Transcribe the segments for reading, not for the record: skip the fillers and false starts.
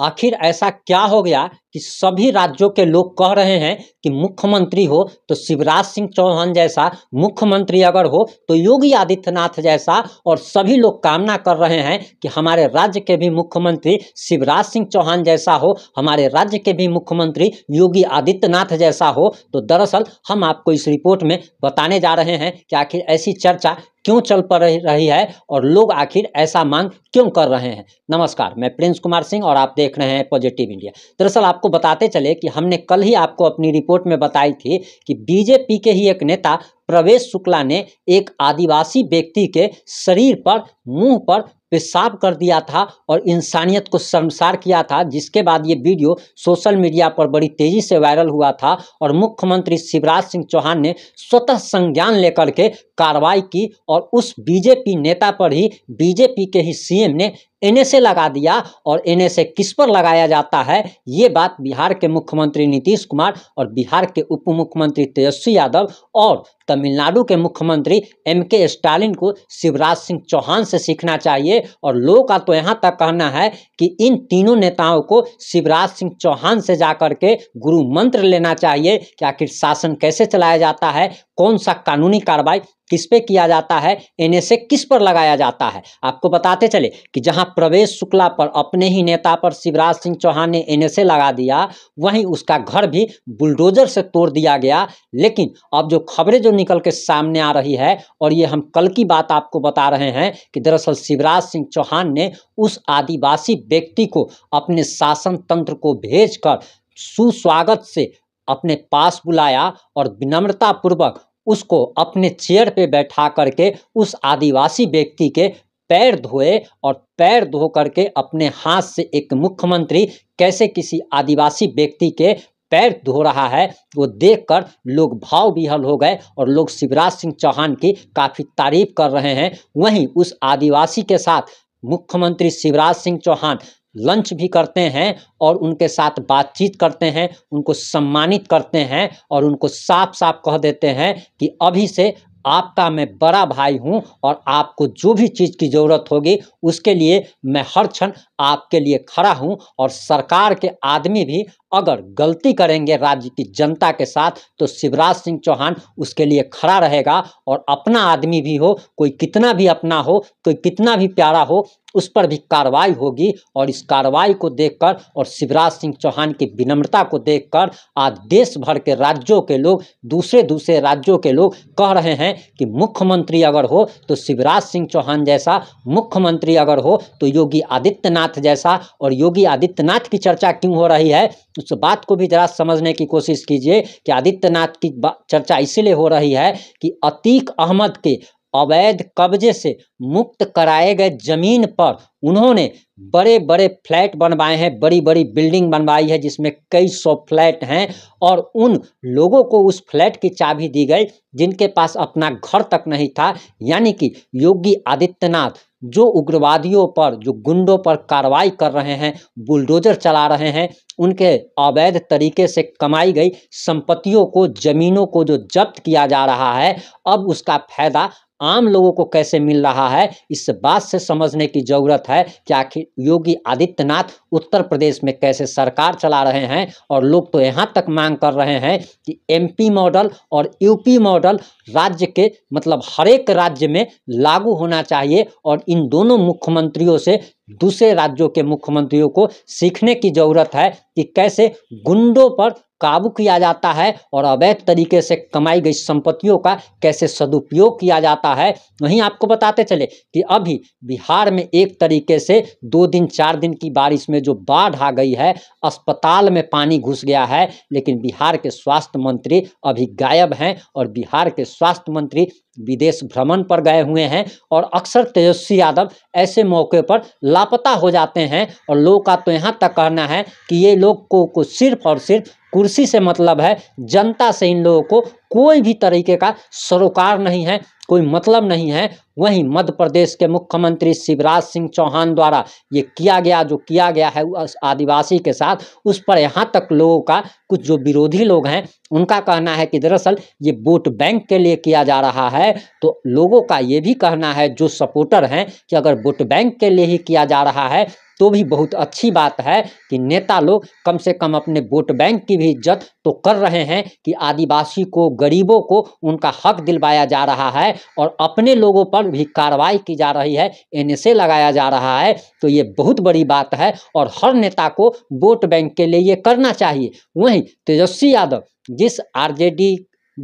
आखिर ऐसा क्या हो गया कि सभी राज्यों के लोग कह रहे हैं कि मुख्यमंत्री हो तो शिवराज सिंह चौहान जैसा, मुख्यमंत्री अगर हो तो योगी आदित्यनाथ जैसा, और सभी लोग कामना कर रहे हैं कि हमारे राज्य के भी मुख्यमंत्री शिवराज सिंह चौहान जैसा हो, हमारे राज्य के भी मुख्यमंत्री योगी आदित्यनाथ जैसा हो। तो दरअसल हम आपको इस रिपोर्ट में बताने जा रहे हैं कि आखिर ऐसी चर्चा क्यों चल पड़ रही है और लोग आखिर ऐसा मांग क्यों कर रहे हैं। नमस्कार, मैं प्रिंस कुमार सिंह और आप देख रहे हैं पॉजिटिव इंडिया। दरअसल आपको बताते चले कि हमने कल ही आपको अपनी रिपोर्ट में बताई थी कि बीजेपी के ही एक नेता प्रवेश शुक्ला ने एक आदिवासी व्यक्ति के शरीर पर, मुंह पर पेशाब कर दिया था और इंसानियत को शर्मसार किया था, जिसके बाद ये वीडियो सोशल मीडिया पर बड़ी तेजी से वायरल हुआ था और मुख्यमंत्री शिवराज सिंह चौहान ने स्वतः संज्ञान लेकर के कार्रवाई की और उस बीजेपी नेता पर ही बीजेपी के ही सीएम ने NSA लगा दिया। और NSA किस पर लगाया जाता है, ये बात बिहार के मुख्यमंत्री नीतीश कुमार और बिहार के उप मुख्यमंत्री तेजस्वी यादव और तमिलनाडु के मुख्यमंत्री एमके स्टालिन को शिवराज सिंह चौहान से सीखना चाहिए। और लोगों का तो यहाँ तक कहना है कि इन तीनों नेताओं को शिवराज सिंह चौहान से जाकर के गुरु मंत्र लेना चाहिए कि आखिर शासन कैसे चलाया जाता है, कौन सा कानूनी कार्रवाई किस पे किया जाता है, NSA किस पर लगाया जाता है। आपको बताते चले कि जहां प्रवेश शुक्ला पर, अपने ही नेता पर शिवराज सिंह चौहान ने NSA लगा दिया, वहीं उसका घर भी बुलडोजर से तोड़ दिया गया। लेकिन अब जो खबरें जो निकल के सामने आ रही है, और ये हम कल की बात आपको बता रहे हैं कि दरअसल शिवराज सिंह चौहान ने उस आदिवासी व्यक्ति को अपने शासन तंत्र को भेज कर सुस्वागत से अपने पास बुलाया और विनम्रतापूर्वक उसको अपने चेयर पे बैठा करके उस आदिवासी व्यक्ति के पैर धोए और पैर धो करके अपने हाथ से, एक मुख्यमंत्री कैसे किसी आदिवासी व्यक्ति के पैर धो रहा है, वो देखकर लोग भाव विह्वल हो गए और लोग शिवराज सिंह चौहान की काफ़ी तारीफ कर रहे हैं। वहीं उस आदिवासी के साथ मुख्यमंत्री शिवराज सिंह चौहान लंच भी करते हैं और उनके साथ बातचीत करते हैं, उनको सम्मानित करते हैं और उनको साफ साफ कह देते हैं कि अभी से आपका मैं बड़ा भाई हूं और आपको जो भी चीज़ की ज़रूरत होगी उसके लिए मैं हर क्षण आपके लिए खड़ा हूं। और सरकार के आदमी भी अगर गलती करेंगे राज्य की जनता के साथ तो शिवराज सिंह चौहान उसके लिए खड़ा रहेगा। और अपना आदमी भी हो, कोई कितना भी अपना हो, कोई कितना भी प्यारा हो, उस पर भी कार्रवाई होगी। और इस कार्रवाई को देखकर और शिवराज सिंह चौहान की विनम्रता को देखकर आज देश भर के राज्यों के लोग, दूसरे दूसरे राज्यों के लोग कह रहे हैं कि मुख्यमंत्री अगर हो तो शिवराज सिंह चौहान जैसा, मुख्यमंत्री अगर हो तो योगी आदित्यनाथ जैसा। और योगी आदित्यनाथ की चर्चा क्यों हो रही है, उस बात को भी जरा समझने की कोशिश कीजिए कि आदित्यनाथ की चर्चा इसीलिए हो रही है कि अतीक अहमद के अवैध कब्जे से मुक्त कराए गए जमीन पर उन्होंने बड़े बड़े फ्लैट बनवाए हैं, बड़ी बड़ी बिल्डिंग बनवाई है जिसमें कई सौ फ्लैट हैं। और उन लोगों को उस फ्लैट की चाबी दी गई जिनके पास अपना घर तक नहीं था। यानी कि योगी आदित्यनाथ जो उग्रवादियों पर, जो गुंडों पर कार्रवाई कर रहे हैं, बुलडोजर चला रहे हैं, उनके अवैध तरीके से कमाई गई संपत्तियों को, जमीनों को जो जब्त किया जा रहा है, अब उसका फायदा आम लोगों को कैसे मिल रहा है, इस बात से समझने की ज़रूरत है कि आखिर योगी आदित्यनाथ उत्तर प्रदेश में कैसे सरकार चला रहे हैं। और लोग तो यहाँ तक मांग कर रहे हैं कि MP मॉडल और UP मॉडल राज्य के, मतलब हर एक राज्य में लागू होना चाहिए और इन दोनों मुख्यमंत्रियों से, दूसरे राज्यों के मुख्यमंत्रियों को सीखने की ज़रूरत है कि कैसे गुंडों पर काबू किया जाता है और अवैध तरीके से कमाई गई संपत्तियों का कैसे सदुपयोग किया जाता है। वहीं आपको बताते चले कि अभी बिहार में एक तरीके से 2 दिन 4 दिन की बारिश में जो बाढ़ आ गई है, अस्पताल में पानी घुस गया है, लेकिन बिहार के स्वास्थ्य मंत्री अभी गायब हैं और बिहार के स्वास्थ्य मंत्री विदेश भ्रमण पर गए हुए हैं। और अक्सर तेजस्वी यादव ऐसे मौके पर लापता हो जाते हैं और लोगों का तो यहाँ तक कहना है कि ये लोग को सिर्फ और सिर्फ कुर्सी से मतलब है, जनता से इन लोगों को कोई भी तरीके का सरोकार नहीं है, कोई मतलब नहीं है। वहीं मध्य प्रदेश के मुख्यमंत्री शिवराज सिंह चौहान द्वारा ये किया गया, जो किया गया है उस आदिवासी के साथ, उस पर यहाँ तक लोगों का, कुछ जो विरोधी लोग हैं उनका कहना है कि दरअसल ये वोट बैंक के लिए किया जा रहा है। तो लोगों का ये भी कहना है, जो सपोर्टर हैं, कि अगर वोट बैंक के लिए ही किया जा रहा है तो भी बहुत अच्छी बात है कि नेता लोग कम से कम अपने वोट बैंक की भी इज्जत तो कर रहे हैं कि आदिवासी को, गरीबों को उनका हक दिलवाया जा रहा है और अपने लोगों पर भी कार्रवाई की जा रही है, NSA लगाया जा रहा है। तो ये बहुत बड़ी बात है और हर नेता को वोट बैंक के लिए ये करना चाहिए। वहीं तेजस्वी यादव जिस RJD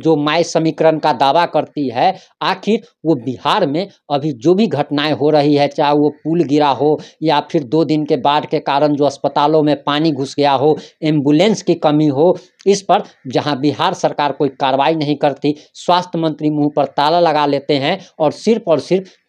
जो माय समीकरण का दावा करती है, आखिर वो बिहार में अभी जो भी घटनाएं हो रही है, चाहे वो पुल गिरा हो या फिर 2 दिन के बाढ़ के कारण जो अस्पतालों में पानी घुस गया हो, एम्बुलेंस की कमी हो, इस पर जहां बिहार सरकार कोई कार्रवाई नहीं करती, स्वास्थ्य मंत्री मुंह पर ताला लगा लेते हैं और सिर्फ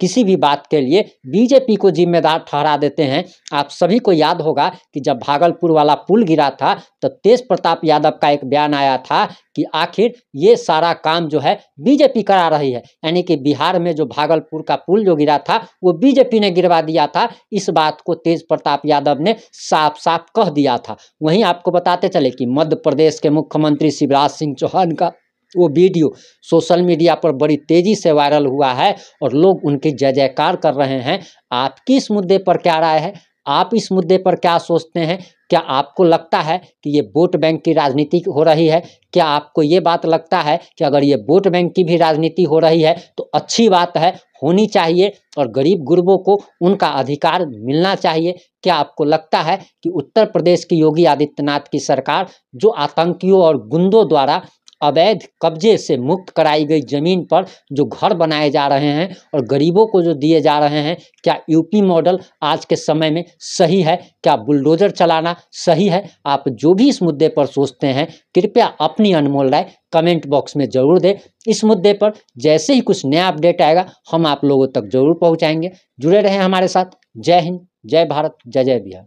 किसी भी बात के लिए BJP को जिम्मेदार ठहरा देते हैं। आप सभी को याद होगा कि जब भागलपुर वाला पुल गिरा था तो तेज प्रताप यादव का एक बयान आया था कि आखिर ये सारा काम जो है BJP करा रही है, यानी कि बिहार में जो भागलपुर का पुल जो गिरा था वो BJP ने गिरवा दिया था। इस बात को तेज प्रताप यादव ने साफ साफ कह दिया था। वहीं आपको बताते चले कि मध्य प्रदेश के मुख्यमंत्री शिवराज सिंह चौहान का वो वीडियो सोशल मीडिया पर बड़ी तेजी से वायरल हुआ है और लोग उनकी जय जयकार कर रहे हैं। आपकी इस मुद्दे पर क्या राय है? आप इस मुद्दे पर क्या सोचते हैं? क्या आपको लगता है कि ये वोट बैंक की राजनीति हो रही है? क्या आपको ये बात लगता है कि अगर ये वोट बैंक की भी राजनीति हो रही है तो अच्छी बात है, होनी चाहिए और गरीब गुरबों को उनका अधिकार मिलना चाहिए? क्या आपको लगता है कि उत्तर प्रदेश की योगी आदित्यनाथ की सरकार जो आतंकियों और गुंडों द्वारा अवैध कब्जे से मुक्त कराई गई जमीन पर जो घर बनाए जा रहे हैं और गरीबों को जो दिए जा रहे हैं, क्या UP मॉडल आज के समय में सही है? क्या बुलडोजर चलाना सही है? आप जो भी इस मुद्दे पर सोचते हैं कृपया अपनी अनमोल राय कमेंट बॉक्स में ज़रूर दें। इस मुद्दे पर जैसे ही कुछ नया अपडेट आएगा हम आप लोगों तक जरूर पहुँचाएंगे। जुड़े रहें हमारे साथ। जय हिंद, जय भारत, जय जय बिहार।